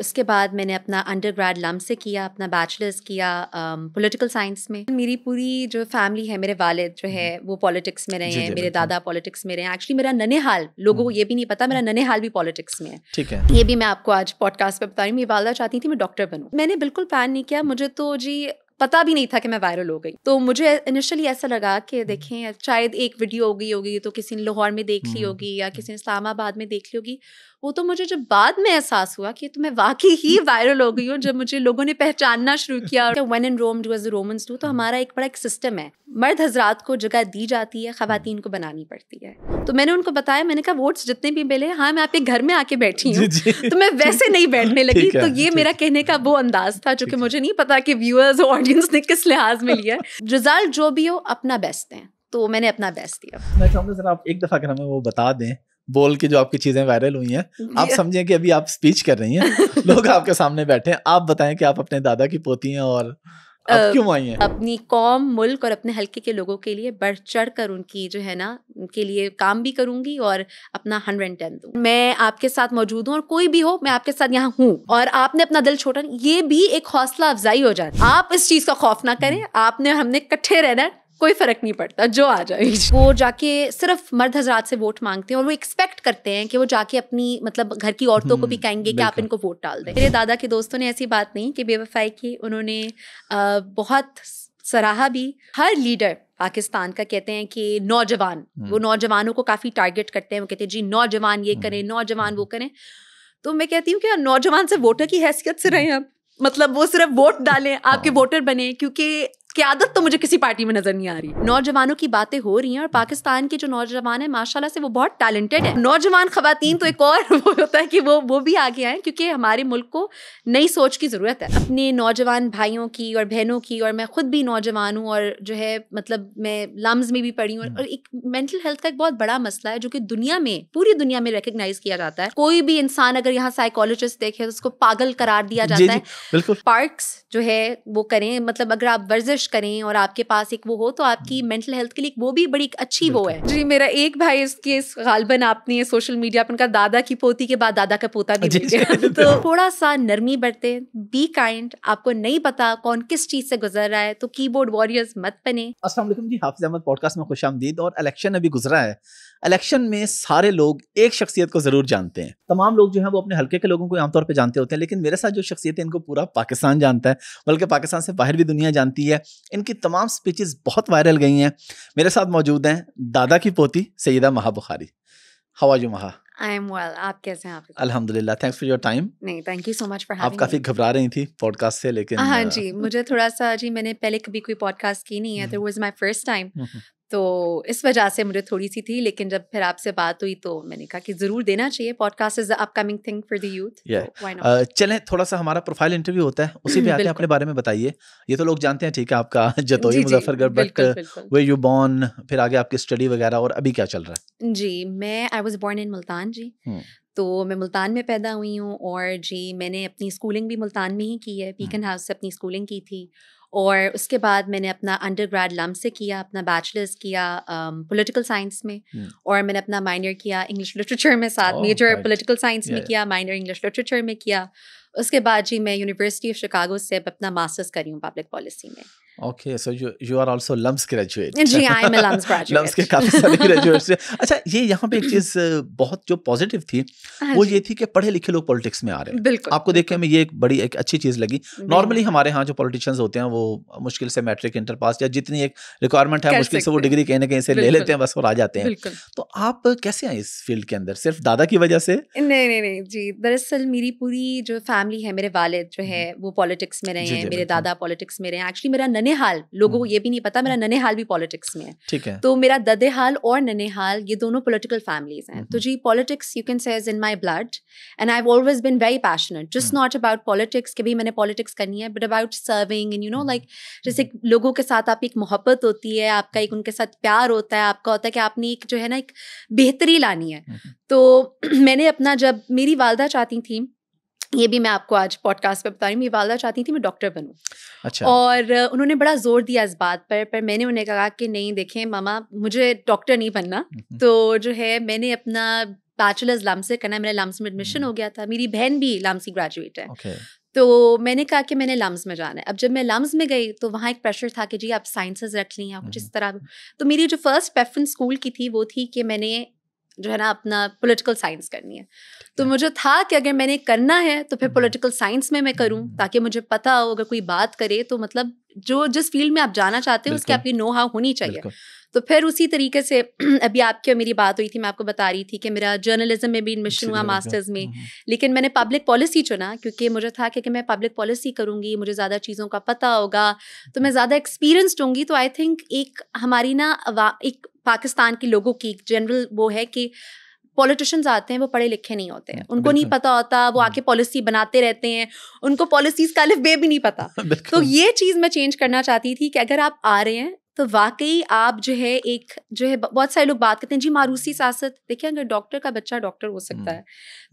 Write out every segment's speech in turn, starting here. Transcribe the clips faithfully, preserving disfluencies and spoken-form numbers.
उसके बाद मैंने अपना अंडरग्रेड लम्स से किया, अपना बैचलर्स किया पॉलिटिकल साइंस में। मेरी पूरी जो फैमिली है, मेरे वालिद जो है वो पॉलिटिक्स में रहे हैं, मेरे दादा पॉलिटिक्स में रहे हैं। एक्चुअली मेरा ननेहाल, लोगों को ये भी नहीं पता, मेरा ननेहाल भी पॉलिटिक्स में है। ठीक है, ये भी मैं आपको आज पॉडकास्ट पर बता रही हूँ। मेरी वालदा चाहती थी मैं डॉक्टर बनूँ, मैंने बिल्कुल प्लान नहीं किया। मुझे तो जी पता भी नहीं था कि मैं वायरल हो गई। तो मुझे इनिशियली ऐसा लगा कि देखें शायद एक वीडियो हो गई होगी तो किसी ने लाहौर में देख ली होगी या किसी ने इस्लामाबाद में देख ली होगी। वो तो मुझे जब बाद में एहसास हुआ कि तो मैं वाकई ही वायरल हो गई हूँ, जब मुझे लोगों ने पहचानना शुरू किया। और when in Rome do as the Romans do, तो हमारा एक बड़ा एक सिस्टम है, मर्द हजरात को जगह दी जाती है, ख़वातीन को बनानी पड़ती है। तो मैंने उनको बताया, मैंने कहा वोट्स जितने भी मिले, हाँ मैं आपके घर में आके बैठी हूँ, तो मैं वैसे नहीं बैठने लगी। तो ये मेरा कहने का वो अंदाज था, जो कि मुझे नहीं पता कि व्यूअर्स ऑडियंस ने किस लिहाज में लिया है। रिजल्ट जो भी हो अपना बेस्ट दें, तो मैंने अपना बेस्ट दिया। मैं चाहूँगा सर आप एक दफ़ा अगर हमें वो बता दें बोल के जो आपकी चीज़ें वायरल हुई हैं। आप समझें कि अभी आप स्पीच कर रही हैं, लोग आपके सामने बैठे हैं, आप बताएं कि आप अपने दादा की पोती हैं और आप क्यों आई हैं। अपनी कौम, मुल्क और अपने हल्के के लोगों के लिए बढ़ चढ़ कर उनकी जो है ना उनके लिए काम भी करूंगी और अपना हंड्रेड टेन दूँ। मैं आपके साथ मौजूद हूँ और कोई भी हो मैं आपके साथ यहाँ हूँ। और आपने अपना दिल छोटा, ये भी एक हौसला अफजाई हो जाती। आप इस चीज़ का खौफ ना करें, आपने हमने इकट्ठे रहना, कोई फ़र्क नहीं पड़ता जो आ जाए। वो जाके सिर्फ मर्द हजरात से वोट मांगते हैं और वो एक्सपेक्ट करते हैं कि वो जाके अपनी मतलब घर की औरतों को भी कहेंगे कि आप इनको वोट डाल दें। मेरे दादा के दोस्तों ने ऐसी बात नहीं कि बेवफाई की, उन्होंने आ, बहुत सराहा भी। हर लीडर पाकिस्तान का कहते हैं कि नौजवान, वो नौजवानों को काफ़ी टारगेट करते हैं। वो कहते हैं जी नौजवान ये करें, नौजवान वो करें। तो मैं कहती हूँ कि नौजवान से वोटर की हैसियत से रहें आप, मतलब वो सिर्फ वोट डालें, आपके वोटर बने, क्योंकि क़यादत तो मुझे किसी पार्टी में नजर नहीं आ रही। नौजवानों की बातें हो रही हैं और पाकिस्तान के जो नौजवान हैं माशाल्लाह से वो बहुत टैलेंटेड है। नौजवान ख़वातीन तो एक और वो होता है कि वो वो भी आगे आएँ, क्योंकि हमारे मुल्क को नई सोच की ज़रूरत है। अपने नौजवान भाइयों की और बहनों की, और मैं ख़ुद भी नौजवान हूँ और जो है मतलब मैं लम्स में भी पढ़ी हूँ। और एक मेंटल हेल्थ का एक बहुत बड़ा मसला है जो कि दुनिया में, पूरी दुनिया में रिकगनाइज़ किया जाता है। कोई भी इंसान अगर यहाँ साइकोलॉजिस्ट देखे तो उसको पागल करार दिया जाता है। पार्क्स जो है वो करें, मतलब अगर आप वर्जिश करें और आपके पास एक वो हो तो आपकी मेंटल हेल्थ के लिए वो भी बड़ी अच्छी वो है। जी मेरा एक भाई इसके इस गालबन आपने सोशल मीडिया पर उनका दादा की पोती के बाद दादा का पोता भी मिल गया। तो थोड़ा सा नरमी बरते, बी काइंड। आपको नहीं पता कौन किस चीज से गुजर रहा है, तो कीबोर्ड वॉरियर्स मत बने। अस्सलाम वालेकुम जी, हाफिज अहमद पॉडकास्ट में खुशामदीद। और इलेक्शन अभी गुजरा है, इलेक्शन में सारे लोग एक शख्सियत को ज़रूर जानते हैं। तमाम लोग जो हैं वो अपने हल्के के लोगों को आमतौर पे जानते होते हैं, लेकिन मेरे साथ जो शख्सियत है इनको पूरा पाकिस्तान जानता है, बल्कि पाकिस्तान से बाहर भी दुनिया जानती है। इनकी तमाम स्पीचेस बहुत वायरल गई हैं। मेरे साथ मौजूद हैं दादा की पोती Syeda Maha Bukhari. How are you Maha? I am well, आप कैसे हैं? आप अल्हम्दुलिल्लाह। Thanks for your time. नहीं, thank you so much for having. आप काफ़ी घबरा रही थी पॉडकास्ट से, लेकिन हाँ जी मुझे थोड़ा सा जी, मैंने पहले कभी कोई पॉडकास्ट की नहीं है, तो वॉज माई फर्स्ट टाइम, तो इस वजह से मुझे थोड़ी सी थी। लेकिन जब फिर आपसे बात हुई तो मैंने कहा कि ज़रूर देना चाहिए, podcast is the upcoming thing for the youth. चलें, थोड़ा सा हमारा प्रोफाइल इंटरव्यू होता है, उसी पे आते हैं। अपने बारे में बताइए, ये तो लोग जानते हैं ठीक है, आपका Jatoi Muzaffargarh, but where you born, फिर आगे आपकी स्टडी वगैरह और अभी क्या चल रहा है? जी मैं I was born in Multan जी, तो मैं मुल्तान में पैदा हुई हूँ। और जी मैंने अपनी स्कूलिंग भी मुल्तान में ही की है, पीकन हाउस से अपनी स्कूलिंग की थी। और उसके बाद मैंने अपना अंडरग्रेड लम्स से किया, अपना बैचलर्स किया पॉलिटिकल साइंस में, और मैंने अपना माइनर किया इंग्लिश लिटरेचर में, साथ मेजर पॉलिटिकल साइंस में किया, माइनर इंग्लिश लिटरेचर में किया। उसके बाद जी मैं यूनिवर्सिटी ऑफ शिकागो से अपना मास्टर्स कर रही हूँ पब्लिक पॉलिसी में। Okay, so you you are also LUMS graduate? जी I am a LUMS graduate. LUMS के काफ़ी सारे ग्रेजुएट्स हैं। अच्छा, ये यहाँ पे एक चीज़ बहुत जो पॉजिटिव थी वो ये थी कि पढ़े लिखे लोग पॉलिटिक्स में आ रहे हैं। बिल्कुल, आपको देख के हमें ये एक बड़ी एक अच्छी चीज़ लगी। नॉर्मली हमारे यहाँ जो पॉलिटिशियंस होते हैं वो मुश्किल से मैट्रिक इंटर पास या जितनी एक रिक्वायरमेंट है मुश्किल से वो डिग्री कहीं ना कहीं से ले लेते हैं बस और आ जाते हैं। तो आप कैसे आए इस फील्ड के अंदर? सिर्फ दादा की वजह से? नहीं नहीं नहीं जी, दरअसल मेरी पूरी जो फैमिली है, मेरे वालिद जो है वो पॉलिटिक्स में रहे हैं, मेरे दादा पॉलिटिक्स में रहे हैं। एक्चुअली मेरा ननेहाल, लोगों को ये भी नहीं पता, मेरा ननेहाल भी पॉलिटिक्स में है। ठीक है, तो मेरा ददेहाल और ननेहाल ये दोनों पॉलिटिकल फैमिलीज हैं। तो जी politics you can say is in my blood, and I have always been very passionate, just not about politics कि भाई मैंने पॉलिटिक्स करनी है, but about serving and you know like जैसे लोगों के साथ आपकी एक मोहब्बत होती है, आपका एक उनके साथ प्यार होता है, आपका होता है कि आपने एक जो है ना एक बेहतरी लानी है। तो मैंने अपना, जब मेरी वालदा चाहती थी, ये भी मैं आपको आज पॉडकास्ट पे बता रही हूँ, मेरी वालदा चाहती थी मैं डॉक्टर बनूँ। अच्छा, और उन्होंने बड़ा जोर दिया इस बात पर पर मैंने उन्हें कहा कि नहीं देखें मामा, मुझे डॉक्टर नहीं बनना। तो जो है मैंने अपना बैचलर्स लम्स से करना है, मेरा लम्स में एडमिशन हो गया था, मेरी बहन भी लम्स की ग्रेजुएट है okay. तो मैंने कहा कि मैंने लम्स में जाना है। अब जब मैं लम्स में गई तो वहाँ एक प्रेशर था कि जी आप साइंसेस रख लें या कुछ इस तरह, तो मेरी जो फर्स्ट प्रेफरेंस स्कूल की थी वो थी कि मैंने जो है ना अपना पॉलिटिकल साइंस करनी है। तो मुझे था कि अगर मैंने करना है तो फिर पॉलिटिकल साइंस में मैं करूं ताकि मुझे पता हो अगर कोई बात करे तो मतलब जो जिस फील्ड में आप जाना चाहते हो उसकी आपकी नो हाउ होनी चाहिए। तो फिर उसी तरीके से अभी आपकी और मेरी बात हुई थी, मैं आपको बता रही थी कि मेरा जर्नलिज्म में भी एडमिशन हुआ मास्टर्स में, लेकिन मैंने पब्लिक पॉलिसी चुना क्योंकि मुझे था कि, कि मैं पब्लिक पॉलिसी करूँगी, मुझे ज़्यादा चीज़ों का पता होगा तो मैं ज़्यादा एक्सपीरियंसड होंगी। तो आई थिंक एक हमारी ना एक पाकिस्तान के लोगों की जनरल वो है कि पॉलिटिशियंस आते हैं वो पढ़े लिखे नहीं होते हैं, उनको नहीं पता होता, वो आके पॉलिसी बनाते रहते हैं, उनको पॉलिसीज़ का अलिफ बे भी नहीं पता। तो ये चीज़ मैं चेंज करना चाहती थी कि अगर आप आ रहे हैं तो वाकई आप जो है एक जो है बहुत सारे लोग बात करते हैं जी मारूसी सियासत, देखिए अगर डॉक्टर का बच्चा डॉक्टर हो सकता है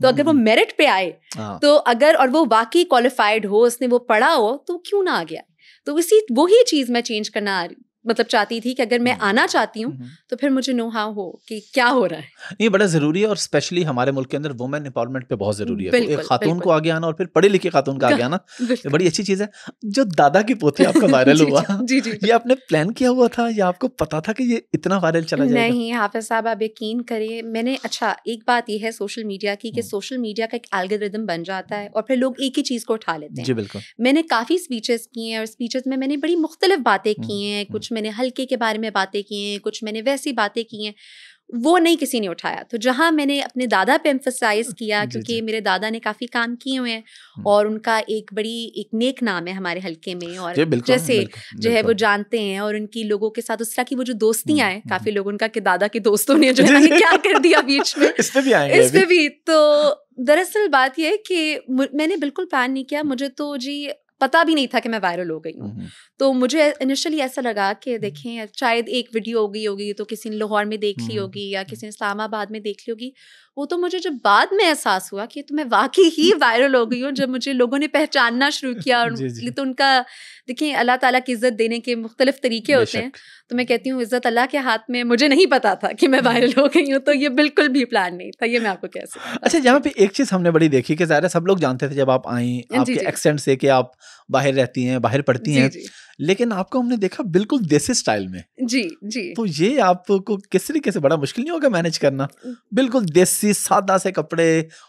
तो अगर वो मेरिट पे आए तो अगर और वो वाकई क्वालिफाइड हो, उसने वो पढ़ा हो तो क्यों ना आ गया। तो इसी वही चीज़ मैं चेंज करना आ रही मतलब चाहती थी कि अगर मैं आना चाहती हूँ तो फिर मुझे नो हाउ हो कि क्या हो रहा है। ये बड़ा ज़रूरी है और स्पेशली हमारे मुल्क के अंदर वुमेन एम्पावरमेंट पे बहुत ज़रूरी है। तो एक खातून को आगे आना और फिर पढ़े लिखे खातून का आगे आना बड़ी अच्छी चीज़ है। जो दादा की पोती आपका वायरल हुआ जी जी, ये आपने प्लान किया हुआ था या आपको पता था कि ये इतना वायरल चला जाएगा? नहीं हाफिज साहब, आप यकीन करें मैंने, अच्छा एक बात यह है सोशल मीडिया की कि सोशल मीडिया का एक एल्गोरिथम बन जाता है और फिर लोग एक ही चीज़ को उठा लेते हैं। जी बिल्कुल, मैंने काफ़ी स्पीचेस किए हैं और स्पीचेस में मैंने बड़ी मुख्तलिफ बातें की हैं, कुछ मैंने हल्के के बारे में बातें की हैं, कुछ मैंने वैसी बातें की हैं, वो नहीं किसी ने उठाया। तो जहाँ मैंने अपने दादा पे एम्फसाइज़ किया क्योंकि मेरे दादा ने काफ़ी काम किए हुए हैं और उनका एक बड़ी एक नेक नाम है हमारे हल्के में और जैसे बिल्कुल, बिल्कुल, जो है वो जानते हैं और उनकी लोगों के साथ उस तरह की वो जो दोस्तियाँ हैं, काफ़ी लोग उनका कि दादा के दोस्तों ने जो है क्या कर दिया बीच में, इस पर भी। तो दरअसल बात यह है कि मैंने बिल्कुल प्लान नहीं किया, मुझे तो जी पता भी नहीं था कि मैं वायरल हो गई हूँ। तो मुझे इनिशियली ऐसा लगा कि देखें शायद एक वीडियो हो गई होगी तो किसी ने लाहौर में देख ली होगी या किसी ने इस्लामाबाद में देख ली होगी। वो तो मुझे जब बाद में एहसास हुआ कि तो मैं वाकई ही वायरल हो गई हूँ, जब मुझे लोगों ने पहचानना शुरू किया और जी जी। तो उनका देखें अल्लाह ताला की इज़्ज़त देने के मुख्तलिफ तरीके होते हैं, तो मैं कहती हूँ इज़्ज़त अल्लाह के हाथ में। मुझे नहीं पता था कि मैं वायरल हो गई हूँ, तो ये बिल्कुल भी प्लान नहीं था, ये मैं आपको कह सकती हूँ। अच्छा, यहाँ पे एक चीज़ हमने बड़ी देखी कि ज़ाहिर है सब लोग जानते थे जब आप आई आपके एक्सेंट से कि आप बाहर रहती हैं, बाहर पढ़ती हैं, लेकिन आपको हमने देखा बिल्कुल देसी स्टाइल में। जी जी, तो ये आपको किस तरीके से, बड़ा मुश्किल नहीं होगा मैनेज करना? बिल्कुल देसी सादा से कपड़े,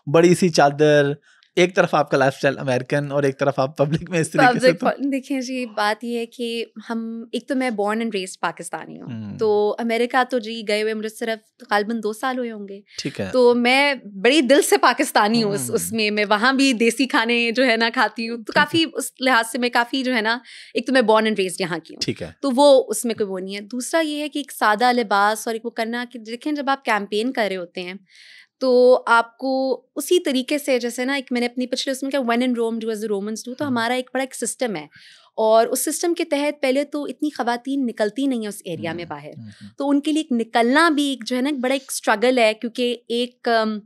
बड़ी सी चादर, एक तरफ आपका लाइफस्टाइल अमेरिकन और एक तरफ आप पब्लिक में इस तरीके से। तो देखिए जी, बात ये है कि हम एक तो मैं बॉर्न एंड रेस्ड पाकिस्तानी हूँ, तो अमेरिका तो जी गए हुए मुझे सिर्फ ग़ालिबन दो साल हुए होंगे। ठीक है, तो मैं बड़ी दिल से पाकिस्तानी हूँ, उस उसमें मैं वहाँ भी देसी खाने जो है ना खाती हूँ, तो काफ़ी उस लिहाज से मैं काफ़ी जो है ना, एक तो मैं बॉर्न एंड रेस्ड यहाँ की हूँ। ठीक है, तो वो उसमें कोई वो नहीं है। दूसरा ये है कि एक सादा लिबास और एक वो करना कि देखें जब आप कैंपेन कर रहे होते हैं तो आपको उसी तरीके से, जैसे ना एक मैंने अपनी पिछले उसमें क्या when in Rome do as the Romans do, तो हमारा एक बड़ा एक सिस्टम है और उस सिस्टम के तहत पहले तो इतनी ख़वातीन निकलती नहीं है उस एरिया में बाहर, तो उनके लिए एक निकलना भी एक जो है ना बड़ा एक स्ट्रगल है क्योंकि एक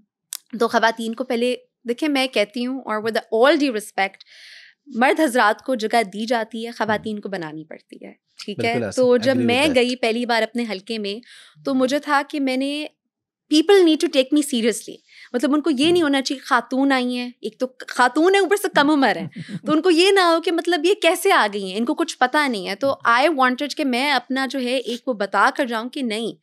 दो ख़वातीन को पहले देखिए मैं कहती हूँ और विद ऑल ड्यू रिस्पेक्ट मर्द हजरात को जगह दी जाती है, ख़वातीन को बनानी पड़ती है। ठीक है, तो जब मैं गई पहली बार अपने हल्के में तो मुझे था कि मैंने people need to take me seriously, मतलब उनको ये नहीं होना चाहिए खातून आई हैं, एक तो खातून है ऊपर से कम उम्र है, तो उनको ये ना हो कि मतलब ये कैसे आ गई हैं, इनको कुछ पता नहीं है। तो आई वांटेड कि मैं अपना जो है एक वो बता कर जाऊं कि नहीं,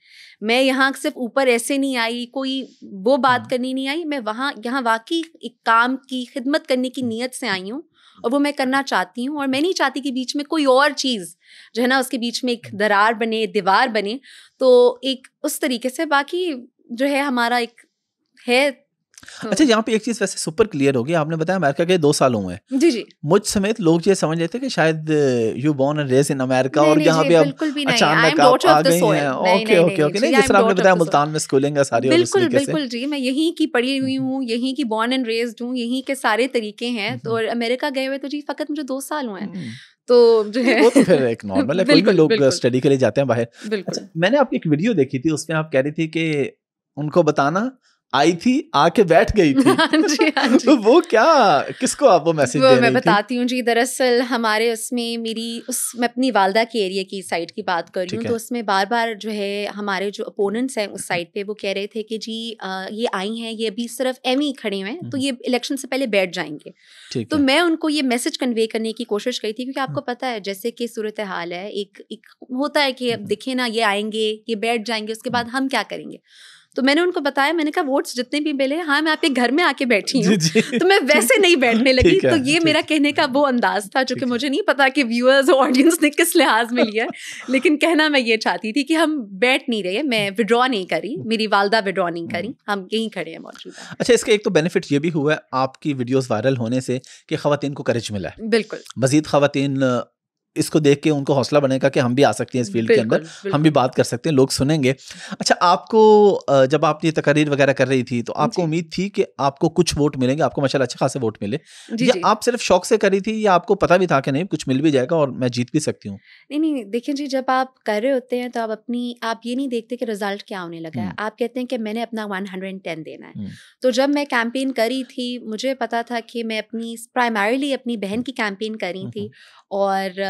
मैं यहाँ सिर्फ ऊपर ऐसे नहीं आई, कोई वो बात करनी नहीं आई, मैं वहाँ यहाँ वाकई एक काम की खिदमत करने की नीयत से आई हूँ और वो मैं करना चाहती हूँ और मैं नहीं चाहती कि बीच में कोई और चीज़ जो है ना उसके बीच में एक दरार बने, दीवार बने। तो एक उस तरीके से बाकी जो है हमारा एक है। अच्छा, यहाँ पे एक चीज़ वैसे सुपर क्लियर हो गई, आपने बताया अमेरिका के दो साल हुए हैं। जी जी, मुझ समेत लोग ये समझ लेते हैं कि शायद you born and raise in America और यहाँ पे अब अचानक आप आ गई हैं। ओके ओके ओके, नहीं जिस तरह आपने बताया मुल्तान में स्कूलिंग है सारी, बिल्कुल बिल्कुल जी, मैं यहीं की पढ़ी हुई हूँ, यहीं की बोर्न एंड रेज हूँ, यहीं के सारे तरीके हैं। तो अमेरिका गए हुए तो जी फकत मुझे दो साल हुए हैं, तो जो है वो तो फिर एक नॉर्मल है, कोई भी लोग स्टडी के लिए जाते हैं बाहर। मैंने आपकी एक वीडियो देखी थी, उसमें आप कह रही थी कि उनको बताना आई थी, आके बैठ गई थी। हाँ जी, हाँ जी। तो वो क्या, किसको आप वो मैसेज दे रही थी? मैं बताती हूँ जी। दरअसल हमारे उसमें मेरी उस मैं अपनी वालदा के एरिया की साइड की बात कर रही हूँ, तो उसमें बार बार जो है हमारे जो अपोनेंट्स हैं उस साइड पे वो कह रहे थे कि जी आ, ये आई हैं, ये अभी सिर्फ एम ही खड़े हुए हैं, तो ये इलेक्शन से पहले बैठ जाएंगे। तो मैं उनको ये मैसेज कन्वे करने की कोशिश करी थी, क्योंकि आपको पता है जैसे कि सूरत हाल है, एक एक होता है कि अब दिखे ना ये आएंगे, ये बैठ जाएंगे, उसके बाद हम क्या करेंगे। तो मैंने उनको बताया, मैंने कहा वोट्स जितने भी मिले, हाँ मैं आपके घर में आके बैठी हूँ, तो मैं वैसे नहीं बैठने लगी। तो ये मेरा कहने का वो अंदाज था, जो कि मुझे नहीं पता कि व्यूअर्स ऑडियंस ने किस लिहाज में लिया है, लेकिन कहना मैं ये चाहती थी कि हम बैठ नहीं रहे। मैं विड्रॉ नहीं करी, मेरी वालदा विड्रॉ नहीं करी, हम यहीं खड़े हैं मौजूद। अच्छा, इसका एक तो बेनिफिट ये भी हुआ है आपकी वीडियोज़ वायरल होने से कि ख़वातीन को करेज मिला है। बिल्कुल, मज़ीद ख़वातीन इसको देख के उनको हौसला बनेगा कि हम भी आ सकते हैं इस फील्ड के अंदर, हम भी बात कर सकते हैं, लोग सुनेंगे। अच्छा, आपको जब आपने तकरीर वगैरह कर रही थी तो आपको उम्मीद थी कि आपको कुछ वोट मिलेंगे, आपको माशाल्लाह अच्छे खासे वोट मिले, या आप सिर्फ शौक से करी थी, या आपको पता भी था कि नहीं कुछ मिल भी जाएगा और मैं जीत भी सकती हूँ? नहीं नहीं, देखिए जी, जब आप कर रहे होते हैं तो आप अपनी आप ये नहीं देखते कि रिजल्ट क्या होने लगा है, आप कहते हैं कि मैंने अपना वन हंड्रेड एंड टेन देना है। तो जब मैं कैंपेन करी थी, मुझे पता था कि मैं अपनी प्राइमरीली अपनी बहन की कैंपेन करी थी, और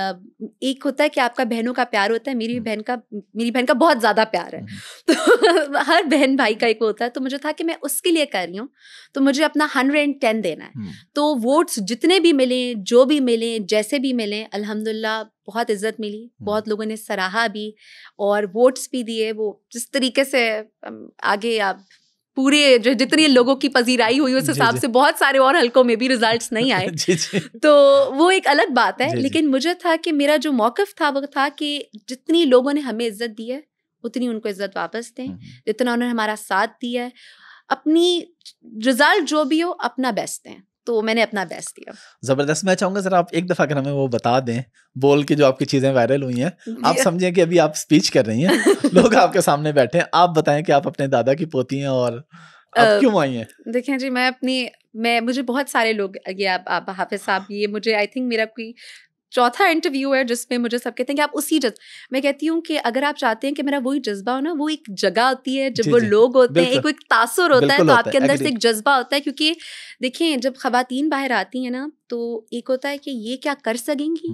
एक होता है कि आपका बहनों का प्यार होता है, मेरी बहन का मेरी बहन का बहुत ज़्यादा प्यार है, तो हर बहन भाई का एक होता है। तो मुझे था कि मैं उसके लिए कर रही हूँ, तो मुझे अपना हंड्रेड एंड टेन देना है। तो वोट्स जितने भी मिलें, जो भी मिलें, जैसे भी मिलें, अल्हम्दुलिल्लाह बहुत इज़्ज़त मिली, बहुत लोगों ने सराहा भी और वोट्स भी दिए। वो जिस तरीके से आगे आप पूरे जो जितने लोगों की पजीराई हुई उस हिसाब से बहुत सारे और हलकों में भी रिजल्ट्स नहीं आए, जी जी। तो वो एक अलग बात है, जी लेकिन जी। मुझे था कि मेरा जो मौक़िफ़ था वो था कि जितनी लोगों ने हमें इज़्ज़त दी है उतनी उनको इज़्ज़त वापस दें, जितना उन्होंने हमारा साथ दिया है, अपनी रिजल्ट जो भी हो अपना बेस्ट दें। तो मैंने अपना बेस्ट दिया। ज़बरदस्त। मैं चाहूँगा सर आप एक दफ़ा अगर हमें वो बता दें बोल के जो आपकी चीज़ें वायरल हुई हैं, आप समझें कि अभी आप स्पीच कर रही हैं, लोग आपके सामने बैठे हैं, आप बताएं कि आप अपने दादा की पोती हैं और आप क्यों आई हैं। देखें जी, मैं अपनी मैं मुझे बहुत सारे लोग ये आप, आप हाफिज़ साहब, ये मुझे आई थिंक मेरा कोई चौथा इंटरव्यू है जिसमें मुझे सब कहते हैं कि आप उसी जज्ब मैं कहती हूँ कि अगर आप चाहते हैं कि मेरा वही जज्बा हो ना, वो एक जगह होती है, जब वो लोग होते हैं, एक एक तासुर होता है, तो आपके अंदर से एक जज्बा होता है। क्योंकि देखिए जब ख़वातीन बाहर आती हैं ना, तो एक होता है कि ये क्या कर सकेंगी,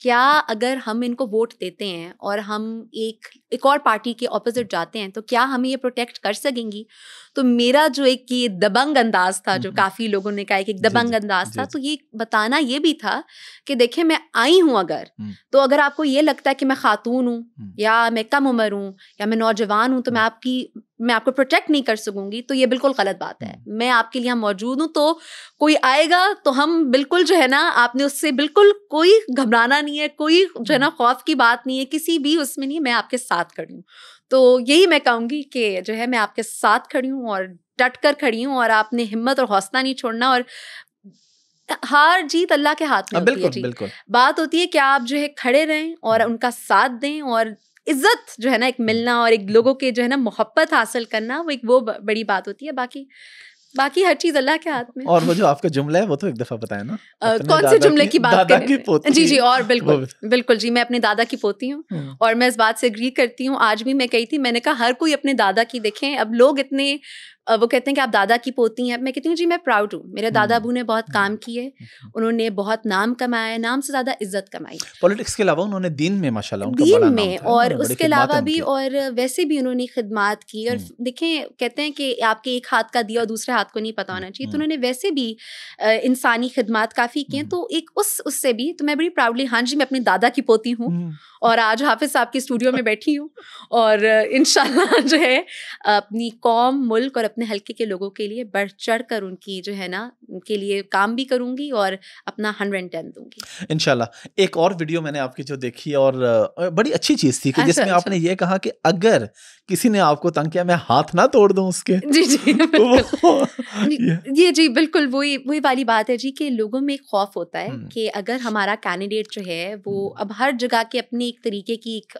क्या अगर हम इनको वोट देते हैं और हम एक एक और पार्टी के ऑपोजिट जाते हैं तो क्या हमें ये प्रोटेक्ट कर सकेंगी। तो मेरा जो एक ये दबंग अंदाज था, जो काफ़ी लोगों ने कहा कि एक दबंग अंदाज था, तो ये बताना ये भी था कि देखिए मैं आई हूँ, अगर तो अगर आपको ये लगता है कि मैं खातून हूँ या मैं कम उम्र हूँ या मैं नौजवान हूँ तो मैं आपकी मैं आपको प्रोटेक्ट नहीं कर सकूंगी, तो ये बिल्कुल गलत बात है। मैं आपके लिए मौजूद हूँ, तो कोई आएगा तो हम बिल्कुल जो है ना, आपने उससे बिल्कुल कोई घबराना नहीं है, कोई जो है ना खौफ की बात नहीं है, किसी भी उसमें नहीं, मैं आपके साथ खड़ी हूँ। तो यही मैं कहूँगी कि जो है मैं आपके साथ खड़ी हूँ और डट कर खड़ी हूँ, और आपने हिम्मत और हौसला नहीं छोड़ना, और हार जीत अल्लाह के हाथ में होती है जी। बिल्कुल बात होती है कि आप जो है खड़े रहें और उनका साथ दें, और इज़्ज़त जो है ना एक मिलना और एक लोगों के जो है ना मोहब्बत हासिल करना, वो एक वो बड़ी बात होती है। बाकी बाकी हर चीज़ अल्लाह के हाथ में। और वो जो आपका जुमला है वो तो एक दफ़ा बताया ना, आ, कौन से जुमले की बात दादा की पोती। जी जी, और बिल्कुल बिल्कुल जी, मैं अपने दादा की पोती हूँ और मैं इस बात से एग्री करती हूँ। आज भी मैं कही थी, मैंने कहा हर कोई अपने दादा की देखें। अब लोग इतने वो कहते हैं कि आप दादा की पोती हैं, मैं कहती हूँ जी मैं प्राउड हूँ, मेरे दादा अबू ने बहुत काम किए, उन्होंने बहुत नाम कमाया, नाम से ज़्यादा इज्जत कमाई। पॉलिटिक्स के अलावा उन्होंने दीन में माशाल्लाह दीन बड़ा में नाम, और उसके अलावा भी और वैसे भी उन्होंने खिदमत की। और देखें कहते हैं कि आपके एक हाथ का दिया और दूसरे हाथ को नहीं पता होना चाहिए, तो उन्होंने वैसे भी इंसानी खिदमत काफ़ी की हैं, तो एक उस उससे भी तो मैं बड़ी प्राउडली हाँ जी मैं अपनी दादा की पोती हूँ और आज हाफिज़ साहब के स्टूडियो में बैठी हूँ और इंशाल्लाह जो है अपनी कौम, मुल्क और अपने हल्के के लोगों के लिए बढ़ चढ़ कर उनकी जो है ना उनके लिए काम भी करूँगी और अपना हंड्रेड टेन दूँगी इंशाल्लाह। एक और वीडियो मैंने आपकी जो देखी और बड़ी अच्छी चीज़ थी कि जिसमें आपने ये कहा कि अगर किसी ने आपको तंग किया मैं हाथ ना तोड़ दूँ उसके। जी जी ये जी बिल्कुल वही वही वाली बात है जी कि लोगों में एक खौफ होता है कि अगर हमारा कैंडिडेट जो है वो अब हर जगह के अपने एक तरीके की एक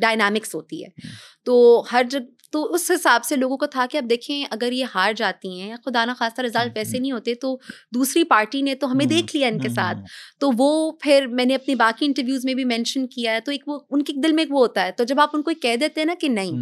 डायनामिक्स होती है, तो हर जगह तो उस हिसाब से लोगों को था कि अब देखें अगर ये हार जाती हैं, खुदा ना खास्ता रिजल्ट वैसे नहीं होते, तो दूसरी पार्टी ने तो हमें देख लिया इनके साथ, तो वो फिर मैंने अपने बाकी इंटरव्यूज़ में भी मेंशन किया है, तो एक वो उनके दिल में एक वो होता है। तो जब आप उनको कह देते हैं ना कि नहीं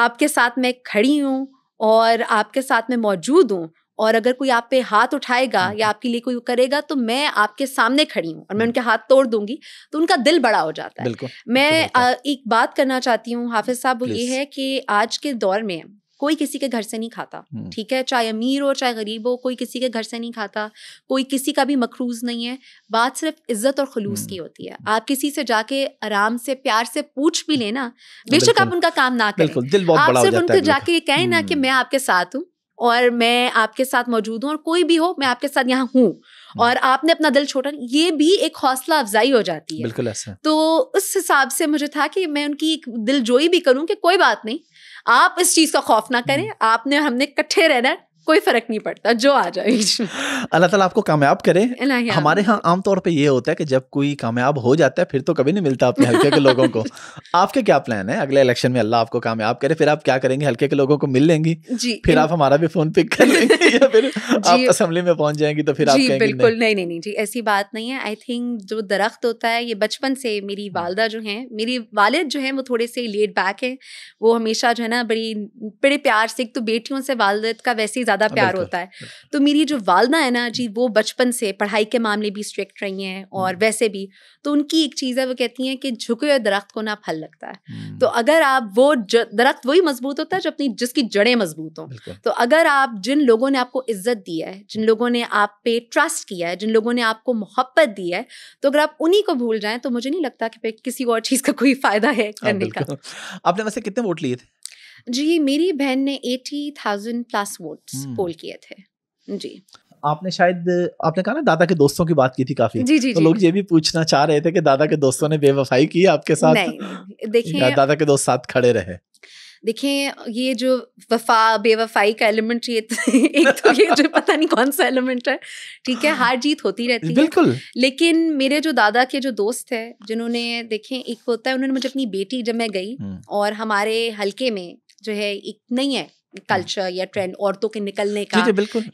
आपके साथ मैं खड़ी हूँ और आपके साथ में मौजूद हूँ, और अगर कोई आप पे हाथ उठाएगा या आपके लिए कोई करेगा तो मैं आपके सामने खड़ी हूँ और मैं उनके हाथ तोड़ दूंगी, तो उनका दिल बड़ा हो जाता है। मैं आ, एक बात करना चाहती हूँ हाफिज साहब, वो ये है कि आज के दौर में कोई किसी के घर से नहीं खाता, ठीक है, चाहे अमीर हो चाहे गरीब हो, कोई किसी के घर से नहीं खाता, कोई किसी का भी मखरूज नहीं है। बात सिर्फ इज्जत और खुलूस की होती है। आप किसी से जाके आराम से प्यार से पूछ भी लेना, बेशक आप उनका काम ना करें, आप सिर्फ उनको जाके कहें ना कि मैं आपके साथ हूँ और मैं आपके साथ मौजूद हूँ और कोई भी हो मैं आपके साथ यहाँ हूँ, और आपने अपना दिल छोटा, ये भी एक हौसला अफजाई हो जाती है। बिल्कुल ऐसा। तो उस हिसाब से मुझे था कि मैं उनकी एक दिलजोई भी करूँ कि कोई बात नहीं, आप इस चीज़ का खौफ ना करें, आपने हमने इकट्ठे रहना, कोई फ़र्क नहीं पड़ता जो आ जाए। अल्लाह ताला आपको कामयाब करे। हमारे यहाँ आमतौर पे ये होता है कि जब कोई कामयाब हो जाता है फिर तो कभी नहीं मिलता अपने हल्के के लोगों को। आपके क्या प्लान है अगले इलेक्शन में? अल्लाह आपको कामयाब करे। फिर आप क्या करेंगे? हल्के के लोगों को मिल लेंगी जी, फिर आप हमारा भी फ़ोन पिक कर लेंगे या फिर आप असम्बली में पहुँच जाएंगी तो फिर आप? बिल्कुल नहीं नहीं जी, ऐसी बात नहीं है। आई थिंक जो दरख्त होता है, ये बचपन से मेरी वालदा जो हैं, मेरी वालिद जो हैं वो थोड़े से लेट बैक हैं, वो हमेशा जो है ना बड़ी बड़े प्यार से, एक तो बेटियों से वालिद का वैसे ही ज़्यादा प्यार होता है, तो मेरी जो वालदा है ना जी वो बचपन से पढ़ाई के मामले भी स्ट्रिक्ट रही हैं और वैसे भी, तो उनकी एक चीज़ है, वो कहती हैं कि झुके हुए दरख्त को ना फल लगता है। तो अगर आप वो दरख्त वही मजबूत होता है जो अपनी जिसकी जड़ें मजबूत हों। तो अगर आप जिन लोगों ने आपको इज्जत दी है, जिन लोगों ने आप पे ट्रस्ट किया है, जिन लोगों ने आपको मोहब्बत दी है, तो अगर आप उन्हीं को भूल जाएं तो मुझे नहीं लगता कि किसी और चीज़ का कोई फायदा है करने का। आपने वैसे कितने वोट लिए थे? जी मेरी बहन ने eighty thousand plus votes poll किए थे जी। आपने शायद आपने कहा ना दादा के दोस्तों की बात की थी काफी, जी जी तो जी। लोग ये भी पूछना चाह रहे थे कि दादा के दोस्तों ने बेवफाई की आपके साथ? नहीं, देखिए दादा के दोस्त साथ खड़े रहे। देखिए ये जो वफा बेवफाई का एलिमेंट, ये एक तो ये जो पता नहीं कौन सा एलिमेंट है, ठीक है, हार जीत होती रहती बिल्कुल है। लेकिन मेरे जो दादा के जो दोस्त हैं जिन्होंने, देखें एक होता है, उन्होंने मुझे अपनी बेटी, जब मैं गई और हमारे हल्के में जो है एक नहीं है कल्चर या ट्रेंड औरतों के निकलने का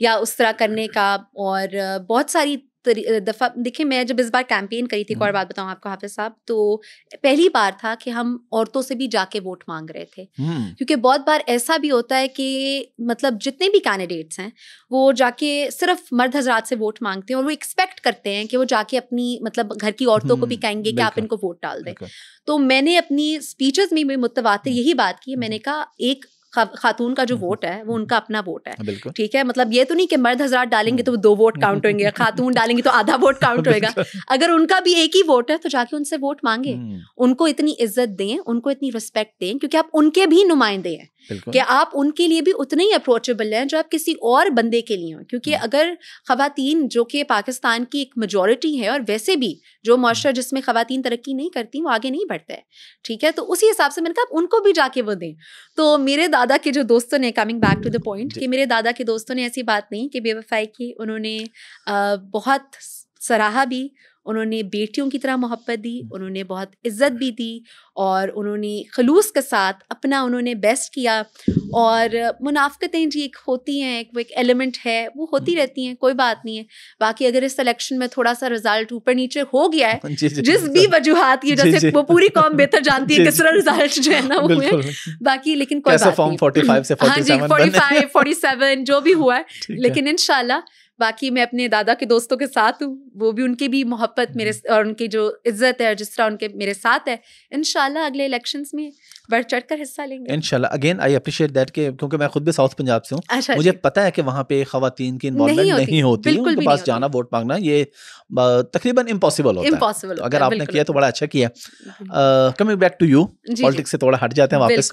या उस तरह करने का, और बहुत सारी दफ़ा देखिए मैं जब इस बार कैंपेन करी थी, एक और बात बताऊँ आपको हाफिज साहब, तो पहली बार था कि हम औरतों से भी जाके वोट मांग रहे थे, क्योंकि बहुत बार ऐसा भी होता है कि मतलब जितने भी कैंडिडेट्स हैं वो जाके सिर्फ मर्द हजरात से वोट मांगते हैं और वो एक्सपेक्ट करते हैं कि वो जाके अपनी मतलब घर की औरतों को भी कहेंगे कि आप इनको वोट डाल दें। तो मैंने अपनी स्पीचेस में भी मुतवातिर यही बात की, मैंने कहा एक खातून का जो वोट है वो उनका अपना वोट है, ठीक है, मतलब ये तो नहीं कि मर्द हजरात डालेंगे तो वो दो वोट काउंट होंगे, खातून डालेंगे तो आधा वोट काउंट होएगा। अगर उनका भी एक ही वोट है तो जाके उनसे वोट मांगे, उनको इतनी इज्जत दें, उनको इतनी रिस्पेक्ट दें, क्योंकि आप उनके भी नुमाइंदे हैं कि आप उनके लिए भी उतने ही अप्रोचेबल हैं जो आप किसी और बंदे के लिए हों। क्योंकि अगर खवातीन, जो कि पाकिस्तान की एक मेजोरिटी है और वैसे भी जो माशरा जिसमें खवातीन तरक्की नहीं करती वो आगे नहीं बढ़ता है, ठीक है, तो उसी हिसाब से मैंने कहा आप उनको भी जाके वो दें। तो मेरे दादा के जो दोस्तों ने, coming back to the point, कि मेरे दादा के दोस्तों ने ऐसी बात नहीं कि बेवफाई की, उन्होंने बहुत सराहा भी, उन्होंने बेटियों की तरह मोहब्बत दी, उन्होंने बहुत इज्जत भी दी, और उन्होंने खलूस के साथ अपना उन्होंने बेस्ट किया। और मुनाफ़िकतें जी एक होती हैं, एक वो एक एलिमेंट है, वो होती रहती हैं, कोई बात नहीं है। बाकी अगर इस इलेक्शन में थोड़ा सा रिजल्ट ऊपर नीचे हो गया है जी जी, जिस भी वजूहत की, जैसे वो पूरी कौम बेहतर जानती है किस तरह रिजल्ट जो है ना वो है, बाकी लेकिन कोई फोर्टी फाइव फोर्टी सेवन जो भी हुआ है, लेकिन इंशाल्लाह बाकी मैं अपने दादा के दोस्तों के साथ हूँ, वो भी उनकी भी मोहब्बत मेरे और उनकी जो इज्जत है और जिस तरह उनके मेरे साथ है, इंशाल्लाह अगले इलेक्शंस में बढ़ चढ़ कर हिस्सा लेंगे इंशाल्लाह। अगेन आई अप्रिशिएट दैट कि क्योंकि मैं खुद भी साउथ पंजाब से हूँ, अच्छा, मुझे पता है कि वहाँ पे खवातीन की इन्वॉल्वमेंट नहीं, नहीं होती है, उनके पास जाना वोट मांगना ये तकरीबन इम्पॉसिबल होता है। अगर आपने किया तो बड़ा अच्छा किया। Coming back to you, politics से थोड़ा हट जाते हैं वापस,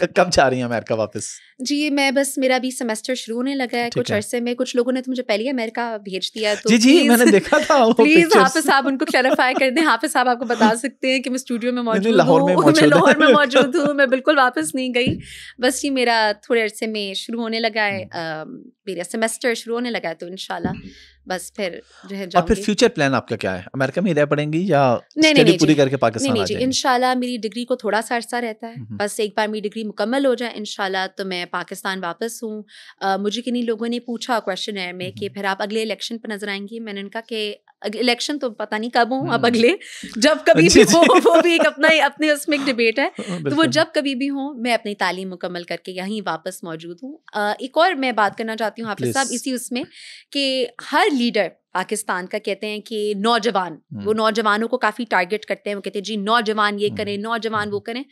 कब जा रही हैं अमेरिका वापस? जी मैं बस, मेरा भी सेमेस्टर शुरू होने लगा है कुछ अरसे में, कुछ लोगों ने तो मुझे पहले ही अमेरिका भेज दिया, तो जी जी मैंने देखा था वो प्लीज हाफिज साहब उनको क्लैरिफाई कर दें। हाफिज साहब आपको बता सकते हैं कि मैं स्टूडियो में मौजूद हूँ, मैं लाहौर में मौजूद हूँ, मैं बिल्कुल वापस नहीं गई, बस ये मेरा थोड़े अरसे में शुरू होने लगा है, मेरा सेमेस्टर शुरू होने लगा है, तो इंशाल्लाह बस फिर जो है। और फिर फ्यूचर प्लान आपका क्या है? अमेरिका में ही रह पड़ेंगी या स्टडी पूरी करके पाकिस्तान आ जाएंगी? इंशाल्लाह मेरी डिग्री को थोड़ा सा अर्सा रहता है, बस एक बार मेरी डिग्री मुकम्मल हो जाए इंशाल्लाह तो मैं पाकिस्तान वापस हूँ, मुझे किन्हीं लोगों ने पूछा क्वेश्चन एयर में कि फिर आप अगले इलेक्शन पर नजर आएंगी। मैंने उनका कि इलेक्शन तो पता नहीं कब हो, अब अगले जब कभी भी हो, वो भी एक अपना अपने उसमें एक डिबेट है, तो वो जब कभी भी हो मैं अपनी तालीम मुकम्मल करके यहीं वापस मौजूद हूँ। एक और मैं बात करना चाहती हूँ हाफिज साहब इसी उसमें कि हर लीडर पाकिस्तान का कहते हैं कि नौजवान, वो नौजवानों को काफ़ी टारगेट करते हैं, वो कहते हैं जी नौजवान ये करें, नौजवान वो करें।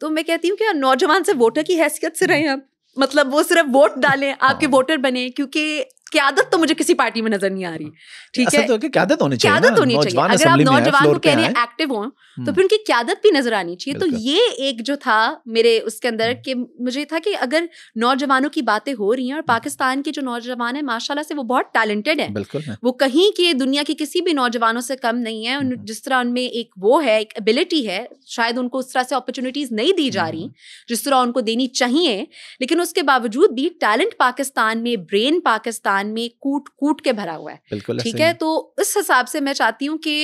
तो मैं कहती हूँ कि नौजवान से वोटर की हैसियत से रहें आप, मतलब वो सिर्फ वोट डालें, आपके वोटर बने, क्योंकि क़यादत तो मुझे किसी पार्टी में नजर नहीं आ रही। ठीक है, तो क़यादत होनी चाहिए, क़यादत होनी चाहिए। अगर आप नौजवान को कह रहे हैं एक्टिव हो तो फिर उनकी क़यादत भी नजर आनी चाहिए। तो ये एक जो था मेरे उसके अंदर कि मुझे था कि अगर नौजवानों की बातें हो रही हैं, और पाकिस्तान के जो नौजवान हैं माशाल्लाह से वो बहुत टैलेंटेड हैं, वो कहीं के दुनिया के किसी भी नौजवानों से कम नहीं है। जिस तरह उनमें एक वो है, एक एबिलिटी है, शायद उनको उस तरह से अपॉर्चुनिटीज नहीं दी जा रही जिस तरह उनको देनी चाहिए, लेकिन उसके बावजूद भी टैलेंट पाकिस्तान में, ब्रेन पाकिस्तान में कूट कूट के भरा हुआ है। ठीक है, तो इस हिसाब से मैं चाहती हूँ कि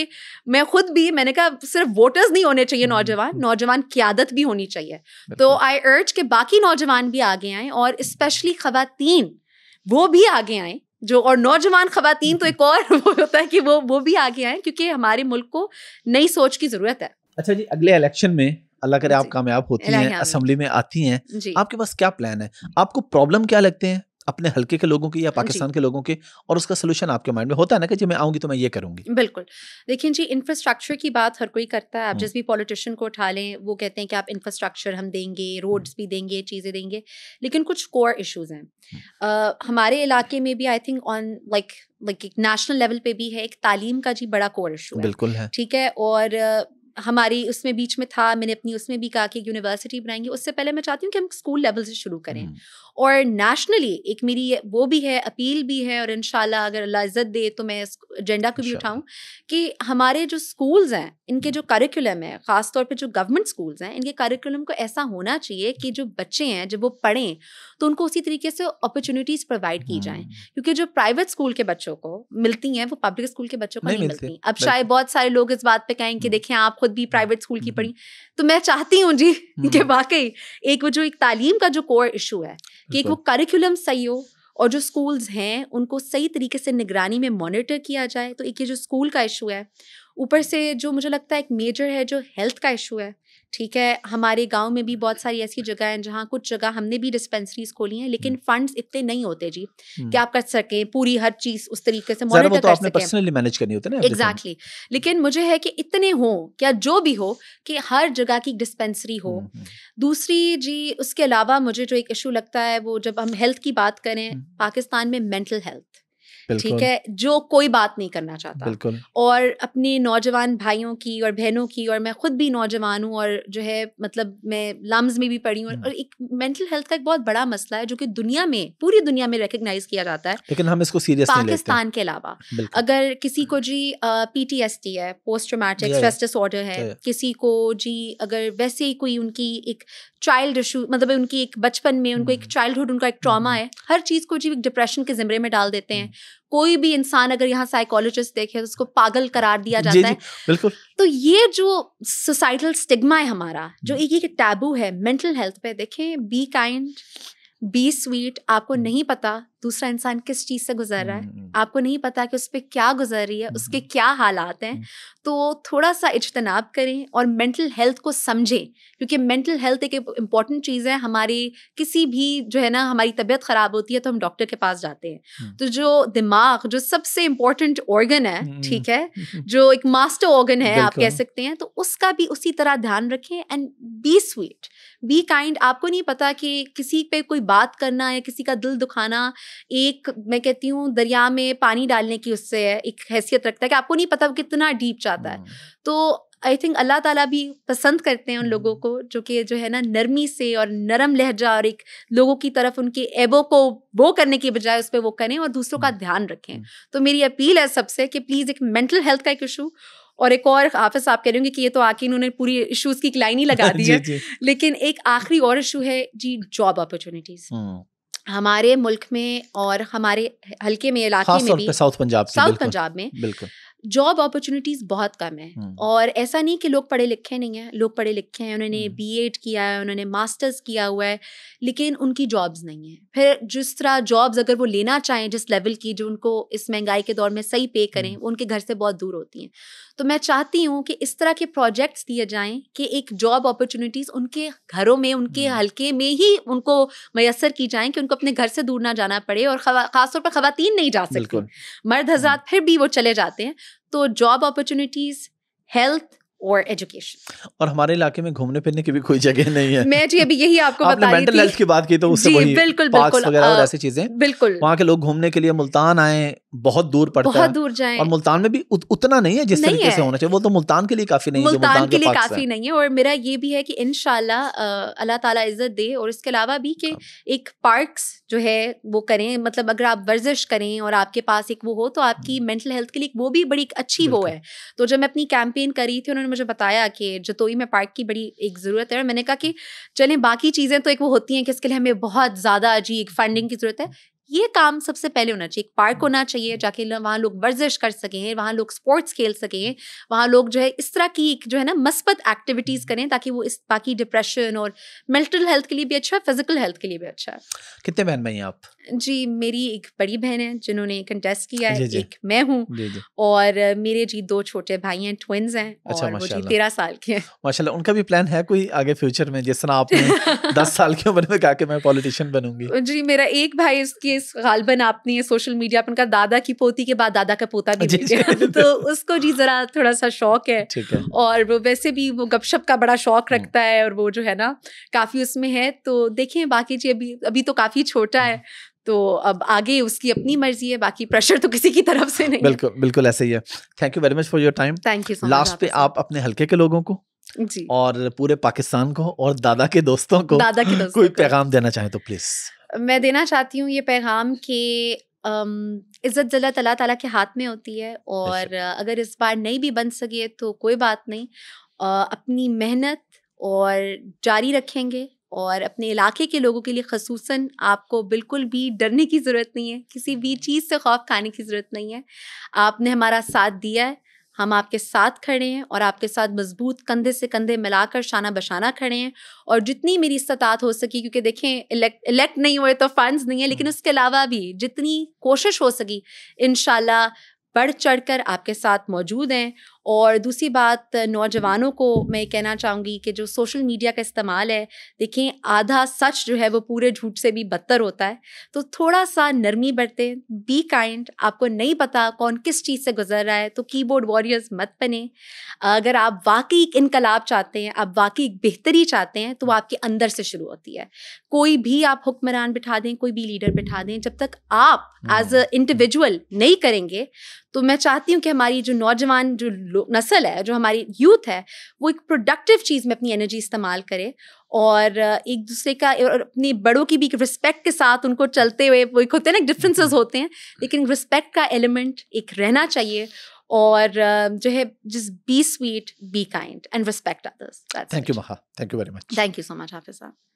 मैं खुद भी, मैंने कहा सिर्फ वोटर्स नहीं होने चाहिए नौजवान, नौजवान क़यादत भी होनी चाहिए। तो आई अर्ज के बाकी नौजवान भी आगे आएँ, और स्पेशली ख़वातीन वो भी आगे आएँ, जो और नौजवान ख़वातीन तो एक और वो होता है कि वो वो भी आगे आएँ, क्योंकि हमारे मुल्क को नई सोच की ज़रूरत है। अच्छा जी, अगले इलेक्शन में अल्लाह करे आप कामयाब होती हैं, असेंबली में आती हैं, आपके पास क्या प्लान है? आपको प्रॉब्लम क्या लगते हैं अपने हल्के के लोगों के या पाकिस्तान के लोगों के, और उसका सोल्यूशन आपके माइंड में होता है ना कि जी मैं आऊँगी तो मैं ये करूँगी? बिल्कुल, देखिए जी इंफ्रास्ट्रक्चर की बात हर कोई करता है, आप जिस भी पॉलिटिशियन को उठा लें वो कहते हैं कि आप इंफ्रास्ट्रक्चर हम देंगे, रोड्स भी देंगे, चीज़ें देंगे, लेकिन कुछ कोर इश्यूज़ हैं। uh, हमारे इलाके में भी I think on like like एक नेशनल लेवल पर भी है, एक तालीम का जी बड़ा कोर इशू बिल्कुल है। ठीक है, और हमारी उसमें बीच में था, मैंने अपनी उसमें भी कहा कि यूनिवर्सिटी बनाएंगे, उससे पहले मैं चाहती हूँ कि हम स्कूल लेवल से शुरू करें, और नेशनली एक मेरी वो भी है, अपील भी है, और इंशाल्लाह अगर अल्लाह इज़्ज़त दे तो मैं इस एजेंडा को भी उठाऊँ कि हमारे जो स्कूल्स हैं इनके जो करिकुलम है, ख़ास तौर पे जो गवर्नमेंट स्कूल्स हैं, इनके करिकुलम को ऐसा होना चाहिए कि जो बच्चे हैं जब वो पढ़ें तो उनको उसी तरीके से अपॉर्चुनिटीज़ प्रोवाइड की जाएँ, क्योंकि जो प्राइवेट स्कूल के बच्चों को मिलती हैं वो पब्लिक स्कूल के बच्चों को नहीं मिलती। अब शायद बहुत सारे लोग इस बात पर कहेंगे देखें आप खुद भी प्राइवेट स्कूल की पढ़ी, तो मैं चाहती हूँ जी कि वाकई एक वो जो एक तालीम का जो कोर इशू है कि एक वो करिकुलम सही हो, और जो स्कूल्स हैं उनको सही तरीके से निगरानी में मॉनिटर किया जाए। तो एक ये जो स्कूल का इशू है, ऊपर से जो मुझे लगता है एक मेजर है जो हेल्थ का इशू है। ठीक है, हमारे गांव में भी बहुत सारी ऐसी जगह हैं जहाँ कुछ जगह हमने भी डिस्पेंसरीज खोली हैं, लेकिन फंड्स इतने नहीं होते जी कि आप कर सकें पूरी हर चीज़ उस तरीके से मॉनिटर कर सकें, पर्सनली मैनेज करनी होती है ना। एग्जैक्टली, लेकिन मुझे है कि इतने हों या जो भी हो कि हर जगह की डिस्पेंसरी हो। दूसरी जी उसके अलावा मुझे जो एक इशू लगता है वो जब हम हेल्थ की बात करें, पाकिस्तान में मेंटल हेल्थ, ठीक है, जो कोई बात नहीं करना चाहता, और अपने नौजवान भाइयों की और बहनों की, और मैं खुद भी नौजवान हूँ और जो है मतलब मैं लम्स में भी पढ़ी हूँ, और एक मेंटल हेल्थ का एक बहुत बड़ा मसला है जो कि दुनिया में, पूरी दुनिया में रिकग्नाइज किया जाता है, लेकिन हम इसको सीरियस नहीं लेते। पाकिस्तान के अलावा अगर किसी को जी पीटीएसडी है, पोस्ट ट्रॉमेटिक स्ट्रेस डिसऑर्डर है, किसी को जी अगर वैसे ही कोई उनकी एक चाइल्ड इशू, मतलब उनकी एक बचपन में उनको एक चाइल्डहुड उनका एक ट्रॉमा है, हर चीज़ को जी एक डिप्रेशन के ज़िमरे में डाल देते हैं। कोई भी इंसान अगर यहाँ साइकोलॉजिस्ट देखे तो उसको पागल करार दिया जाता जी, है जी, बिल्कुल। तो ये जो सोसाइटल स्टिग्मा है हमारा, जो एक एक टैबू है मेंटल हेल्थ पे, देखें बी काइंड, बी स्वीट, आपको नहीं पता दूसरा इंसान किस चीज़ से गुजर रहा है, आपको नहीं पता कि उस पर क्या गुजर रही है, उसके क्या हालात हैं, तो थोड़ा सा इज्तनाब करें और मेंटल हेल्थ को समझें, क्योंकि मेंटल हेल्थ एक इम्पॉर्टेंट चीज़ है। हमारी किसी भी जो है ना, हमारी तबीयत ख़राब होती है तो हम डॉक्टर के पास जाते हैं, तो जो दिमाग जो सबसे इम्पॉर्टेंट ऑर्गन है, ठीक है, जो एक मास्टर ऑर्गन है आप कह सकते हैं, तो उसका भी उसी तरह ध्यान रखें। And be sweet, be kind, आपको नहीं पता कि किसी पे कोई बात करना या किसी का दिल दुखाना, एक मैं कहती हूँ दरिया में पानी डालने की उससे एक हैसियत रखता है कि आपको नहीं पता वो कितना डीप जाता है। तो आई थिंक अल्लाह ताला भी पसंद करते हैं उन लोगों को जो कि जो है ना नरमी से और नरम लहजा और एक लोगों की तरफ उनके ऐबों को वो करने की बजाय उस पर वो करें और दूसरों का ध्यान रखें। तो मेरी अपील है सबसे कि प्लीज़ एक मेंटल हेल्थ का एक इशू, और एक और हाफिज साहब कह रहे होंगे कि ये तो आके इन्होंने पूरी इश्यूज़ की एक लाइन ही लगा दी है, लेकिन एक आखिरी और इशू है जी, जॉब अपॉर्चुनिटीज़। हमारे मुल्क में और हमारे हल्के में इलाके में भी, साउथ पंजाब साउथ पंजाब में जॉब अपॉर्चुनिटीज़ बहुत कम है। और ऐसा नहीं कि लोग पढ़े लिखे नहीं हैं, लोग पढ़े लिखे हैं, उन्होंने बीएड किया है, उन्होंने मास्टर्स किया हुआ है, लेकिन उनकी जॉब्स नहीं है। फिर जिस तरह जॉब्स अगर वो लेना चाहें जिस लेवल की जो उनको इस महंगाई के दौर में सही पे करें, वो उनके घर से बहुत दूर होती हैं। तो मैं चाहती हूँ कि इस तरह के प्रोजेक्ट्स दिए जाएँ कि एक जॉब अपॉर्चुनिटीज़ उनके घरों में, उनके हल्के में ही उनको मैसर की जाएँ कि उनको अपने घर से दूर ना जाना पड़े। और ख़ासतौर पर ख़वातीन नहीं जा सकती, मर्द हजरात फिर भी वो चले जाते हैं। तो जॉब अपॉर्चुनिटीज, हेल्थ और एजुकेशन। और हमारे इलाके में घूमने फिरने की भी कोई जगह नहीं है। मैं जी अभी यही आपको बता रही थी। आपने मेंटल हेल्थ की बात की तो उससे वही पार्क्स वगैरह और ऐसी चीजें, बिल्कुल वहाँ के लोग घूमने के लिए मुल्तान आए, बहुत दूर पड़ता है, बहुत दूर जाएं। और मुल्तान में भी उत, उतना नहीं है जिस तरीके से होना चाहिए। वो तो मुल्तान के लिए काफी नहीं है, मुल्तान के लिए काफी नहीं है। और मेरा ये भी है कि इंशाल्लाह अल्लाह ताला इज्जत दे, और इसके अलावा भी कि एक पार्क्स जो है वो करें, मतलब अगर आप वर्जिश करें और आपके पास एक वो हो तो आपकी मेंटल हेल्थ के लिए वो भी बड़ी अच्छी वो है। तो जब मैं अपनी कैंपेन करी थी, उन्होंने मुझे बताया कि जतोई में पार्क की बड़ी एक ज़रूरत है। और मैंने कहा कि चलें, बाकी चीज़ें तो एक वो होती हैं कि इसके लिए हमें बहुत ज़्यादा जी फंडिंग की ज़रूरत है, ये काम सबसे पहले होना चाहिए। एक पार्क होना चाहिए जाके वहाँ लोग वर्जिश कर सकें, वहाँ लोग स्पोर्ट्स खेल सकें, वहाँ लोग जो है इस तरह की जो है ना मस्बत एक्टिविटीज़ करें, ताकि वो इस बाकी डिप्रेशन और मेंटल हेल्थ के लिए भी अच्छा है, फिजिकल हेल्थ के लिए भी अच्छा है। कितने बहन भाई हैं आप? जी मेरी एक बड़ी बहन है जिन्होंने कंटेस्ट किया है, एक मैं हूँ, और मेरे जी दो छोटे भाई हैं, ट्विन्स हैं, और वो जी तेरह साल के हैं माशाल्लाह। उनका भी प्लान है कोई आगे फ्यूचर में, जिस तरह आपने दस साल की उम्र में कहा कि मैं पॉलिटिशियन बनूंगी? जी मेरा एक भाई इसके गालबन आपने सोशल मीडिया पर उनका दादा की पोती के बाद दादा का पोता भी मिल तो उसको जी जरा थोड़ा सा शौक है, है। और वो वैसे भी वो गपशप का बड़ा शौक रखता है और वो जो है ना काफी उसमें है। तो देखें, बाकी जी अभी अभी तो काफी छोटा है, तो अब आगे उसकी अपनी मर्जी है, बाकी प्रेशर तो किसी की तरफ से नहीं। बिल्कुल बिल्कुल ऐसे ही है। Thank you very much for your time. Thank you. Last पे आप अपने हल्के के लोगों को जी और पूरे पाकिस्तान को और दादा के दोस्तों को दादा के दोस्तों कोई पैगाम देना चाहे तो प्लीज? मैं देना चाहती हूँ ये पैगाम कि इज़्ज़त ज़िल्लत अल्लाह ताला के हाथ में होती है, और अगर इस बार नहीं भी बन सके तो कोई बात नहीं, अपनी मेहनत और जारी रखेंगे। और अपने इलाके के लोगों के लिए ख़ुसूसन आपको बिल्कुल भी डरने की ज़रूरत नहीं है, किसी भी चीज़ से खौफ खाने की ज़रूरत नहीं है। आपने हमारा साथ दिया है, हम आपके साथ खड़े हैं और आपके साथ मजबूत कंधे से कंधे मिलाकर शाना बशाना खड़े हैं। और जितनी मेरी इस्तात हो सकी, क्योंकि देखें इलेक्ट इलेक्ट नहीं हुए तो फंड्स नहीं है, लेकिन उसके अलावा भी जितनी कोशिश हो सकी इंशाल्लाह बढ़ चढ़कर आपके साथ मौजूद हैं। और दूसरी बात, नौजवानों को मैं कहना चाहूँगी कि जो सोशल मीडिया का इस्तेमाल है, देखें आधा सच जो है वो पूरे झूठ से भी बदतर होता है, तो थोड़ा सा नरमी बरतें, बी काइंड। आपको नहीं पता कौन किस चीज़ से गुजर रहा है, तो कीबोर्ड वॉरियर्स मत बने। अगर आप वाकई एक इनकलाब चाहते हैं, आप वाकई एक बेहतरी चाहते हैं, तो वो आपके अंदर से शुरू होती है। कोई भी आप हुक्मरान बिठा दें, कोई भी लीडर बिठा दें, जब तक आप एज अ इंडिविजुअल नहीं करेंगे। तो मैं चाहती हूँ कि हमारी जो नौजवान जो नस्ल है, जो हमारी यूथ है, वो एक प्रोडक्टिव चीज़ में अपनी एनर्जी इस्तेमाल करे और एक दूसरे का और अपने बड़ों की भी एक रिस्पेक्ट के साथ उनको चलते हुए, वो एक होते हैं ना डिफरेंसेस होते हैं, लेकिन रिस्पेक्ट का एलिमेंट एक रहना चाहिए। और जो है just be sweet, be kind and respect others. Thank you Maha, thank you very much. Thank you so much Hafiz साहब।